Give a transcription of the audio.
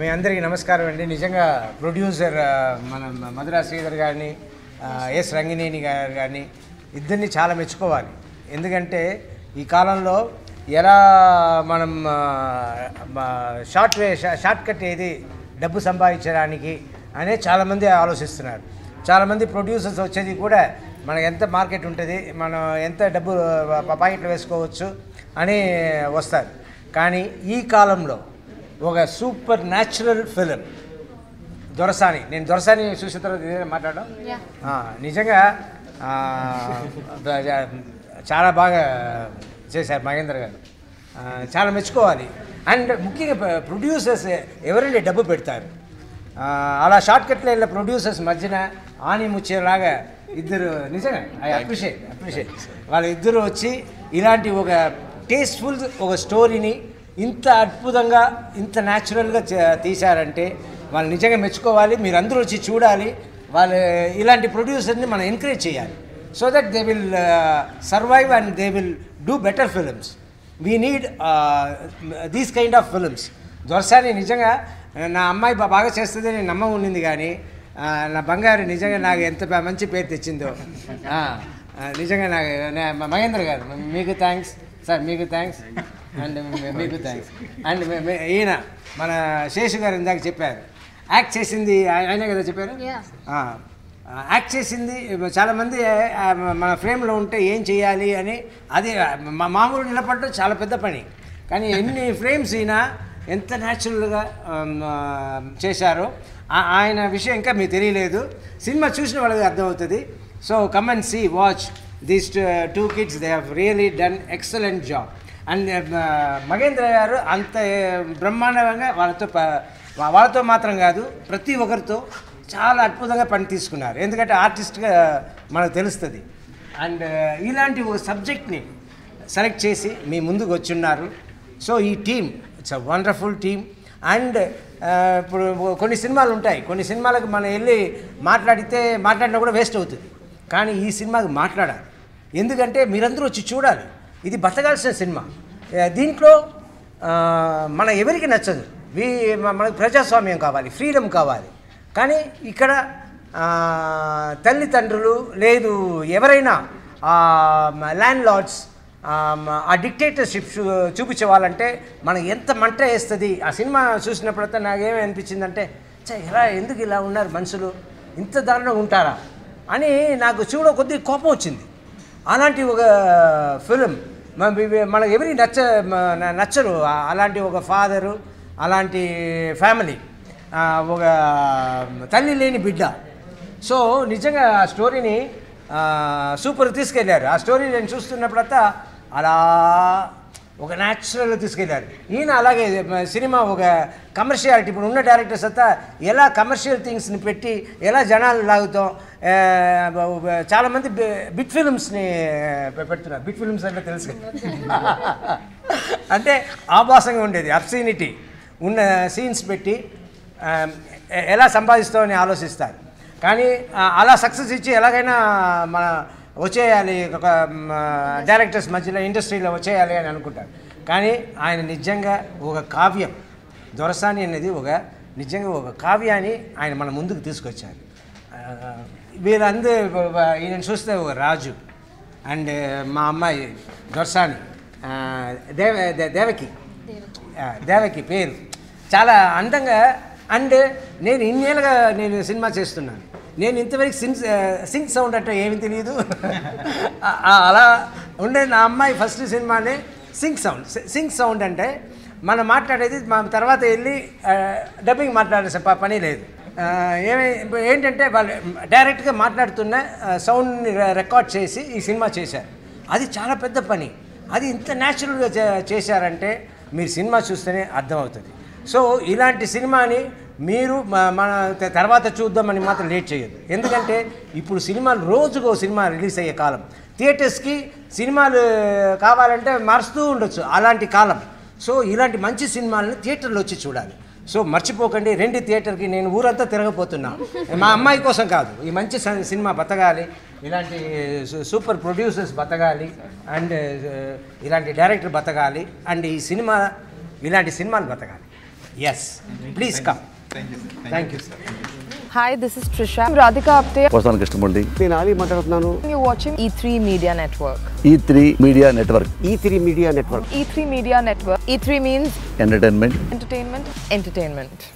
మీ అందరికీ నమస్కారం అండి. నిజంగా ప్రొడ్యూసర్ మన మధురా శ్రీధర్ గారిని, ఎస్ రంగినేని గారు కానీ ఇద్దరిని చాలా మెచ్చుకోవాలి. ఎందుకంటే ఈ కాలంలో ఎలా మనం షార్ట్ కట్ ఏది డబ్బు సంపాదించడానికి అనే చాలామంది ఆలోచిస్తున్నారు. చాలామంది ప్రొడ్యూసర్స్ వచ్చేది కూడా మనకు ఎంత మార్కెట్ ఉంటుంది, మనం ఎంత డబ్బు పాకెట్లో వేసుకోవచ్చు అని వస్తారు. కానీ ఈ కాలంలో ఒక సూపర్ న్యాచురల్ ఫిలిం దొరసాని, నేను దొరసాని చూసిన తర్వాత మాట్లాడడం నిజంగా చాలా బాగా చేశారు మహేందర్ గారు, చాలా మెచ్చుకోవాలి. అండ్ ముఖ్యంగా ప్రొడ్యూసర్స్ ఎవరైనా డబ్బు పెడతారు, అలా షార్ట్ కట్ లైన్ల ప్రొడ్యూసర్స్ మధ్యన ఆనిముచ్చేలాగా ఇద్దరు నిజంగా ఐ అప్రిషియేట్ వాళ్ళిద్దరూ వచ్చి ఇలాంటి ఒక టేస్ట్ఫుల్ ఒక స్టోరీని ఇంత అద్భుతంగా ఇంత న్యాచురల్గా తీశారంటే వాళ్ళు నిజంగా మెచ్చుకోవాలి. మీరు అందరూ వచ్చి చూడాలి. వాళ్ళు ఇలాంటి ప్రొడ్యూసర్ని మనం ఎంకరేజ్ చేయాలి, so that they will survive and they will do better films. We need these kind of films. Dorasani నిజంగా నా అమ్మాయి బాగా చేస్తుంది నేను నమ్మ ఉండింది, కానీ నా బంగారు నిజంగా నాకు ఎంత మంచి పేరు తెచ్చిందో. నిజంగా నాకు మహేందర్ గారు మీకు థ్యాంక్స్ సార్, మీకు థ్యాంక్స్ అండ్ మీకు థ్యాంక్స్. అండ్ ఈయన మన శేషు గారు ఇందాక చెప్పారు, యాక్ట్ చేసింది ఆయన కదా చెప్పారు. యాక్ట్ చేసింది చాలామంది మన ఫ్రేమ్లో ఉంటే ఏం చేయాలి అని, అది మామూలు నిలబడటం చాలా పెద్ద పని, కానీ ఎన్ని ఫ్రేమ్స్ ఈయన ఎంత న్యాచురల్గా చేశారో ఆయన విషయం ఇంకా మీకు తెలియలేదు. సినిమా చూసిన వాళ్ళకి అర్థమవుతుంది. So come and see, watch these two kids, they have really done excellent job. And Mahendra garu అంత బ్రహ్మాండంగా వాళ్ళతో మాత్రం కాదు, ప్రతి ఒక్కరితో చాలా అద్భుతంగా పని తీసుకున్నారు. ఎందుకంటే ఆర్టిస్ట్గా మనకు తెలుస్తుంది. అండ్ ఇలాంటి ఒక సబ్జెక్ట్ని సెలెక్ట్ చేసి మీ ముందుకు వచ్చున్నారు. సో ఈ team it's a wonderful team. And ఇప్పుడు కొన్ని సినిమాలు ఉంటాయి, కొన్ని సినిమాలకు మనం వెళ్ళి మాట్లాడినా కూడా వేస్ట్ అవుతుంది, కానీ ఈ సినిమాకి మాట్లాడాలి. ఎందుకంటే మీరందరూ వచ్చి చూడాలి, ఇది బతకాల్సిన సినిమా. దీంట్లో మన ఎవరికి నచ్చదు, మనకు ప్రజాస్వామ్యం కావాలి, ఫ్రీడమ్ కావాలి, కానీ ఇక్కడ తల్లిదండ్రులు లేదు, ఎవరైనా ల్యాండ్ లార్డ్స్ డిక్టేటర్షిప్ చూపించేవాళ్ళంటే మనం ఎంత మంట వేస్తుంది. ఆ సినిమా చూసినప్పుడైతే నాకేమీ అనిపించిందంటే, ఇలా ఎందుకు ఇలా ఉన్నారు మనుషులు, ఇంత దారుణంగా ఉంటారా అని నాకు చూడ కొద్ది కోపం వచ్చింది. అలాంటి ఒక ఫిలిం మనకు ఎవరికి నచ్చరు. అలాంటి ఒక ఫాదరు, అలాంటి ఫ్యామిలీ, ఒక తల్లి లేని బిడ్డ. సో నిజంగా ఆ స్టోరీని సూపర్ తీసుకెళ్ళారు. ఆ స్టోరీ నేను చూస్తున్నప్పుడంతా అలా ఒక న్యాచురల్గా తీసుకెళ్ళారు. ఈయన అలాగే సినిమా ఒక కమర్షియాలిటీ, ఇప్పుడు ఉన్న డైరెక్టర్స్ అంతా ఎలా కమర్షియల్ థింగ్స్ని పెట్టి ఎలా జనాలు లాగుతాం. చాలామంది బిట్ ఫిలిమ్స్ని పెడుతున్నారు. బిట్ ఫిలిమ్స్ అంటే తెలుసు, అంటే ఆభాసంగా ఉండేది, అబ్సీనిటీ ఉన్న సీన్స్ పెట్టి ఎలా సంపాదిస్తామని ఆలోచిస్తారు. కానీ అలా సక్సెస్ ఇచ్చి ఎలాగైనా మన వచ్చేయాలి, ఒక డైరెక్టర్స్ మధ్యలో ఇండస్ట్రీలో వచ్చేయాలి అని అనుకుంటారు. కానీ ఆయన నిజంగా ఒక కావ్యం, దొరసాని అనేది ఒక నిజంగా ఒక కావ్యాన్ని ఆయన మన ముందుకు తీసుకొచ్చారు. వీళ్ళందరూ ఈయన చూస్తే ఒక రాజు, అండ్ మా అమ్మాయి దొరసాని దేవకి పేరు చాలా అందంగా. అండ్ నేను ఇన్నేళ్ళుగా నేను సినిమా చేస్తున్నాను, నేను ఇంతవరకు సింక్ సౌండ్ అంటే ఏమి తెలియదు. అలా ఉండే నా అమ్మాయి ఫస్ట్ సినిమానే సింక్ సౌండ్ అంటే మనం మాట్లాడేది, మనం తర్వాత వెళ్ళి డబ్బింగ్ మాట్లాడాల్సిన పని లేదు. ఏంటంటే వాళ్ళు డైరెక్ట్గా మాట్లాడుతున్న సౌండ్ని రికార్డ్ చేసి ఈ సినిమా చేశారు. అది చాలా పెద్ద పని. అది ఇంత న్యాచురల్గా చేశారంటే మీరు సినిమా చూస్తేనే అర్థమవుతుంది. సో ఇలాంటి సినిమాని మీరు మన తర్వాత చూద్దామని మాత్రం లేట్ చేయొద్దు. ఎందుకంటే ఇప్పుడు సినిమాలు రోజుకు సినిమా రిలీజ్ అయ్యే కాలం, థియేటర్స్కి సినిమాలు కావాలంటే మారుస్తూ ఉండొచ్చు, అలాంటి కాలం. సో ఇలాంటి మంచి సినిమాలను థియేటర్లో వచ్చి చూడాలి. సో మర్చిపోకండి, 2 థియేటర్కి నేను ఊరంతా తిరగబోతున్నా, మా అమ్మాయి కోసం కాదు. ఈ మంచి సినిమా బతకాలి, ఇలాంటి సూపర్ ప్రొడ్యూసర్స్ బతకాలి, అండ్ ఇలాంటి డైరెక్టర్ బతకాలి, అండ్ ఈ సినిమా ఇలాంటి సినిమాలు బతకాలి. Yes, please come. Thank you, sir. Thank you, sir. Hi, this is Trisha. I'm Radhika Apte. Vasan Krishnamurthy. You're watching E3 Media Network. E3 Media Network. E3 Media Network. E3 Media Network. E3 means entertainment. Entertainment. Entertainment.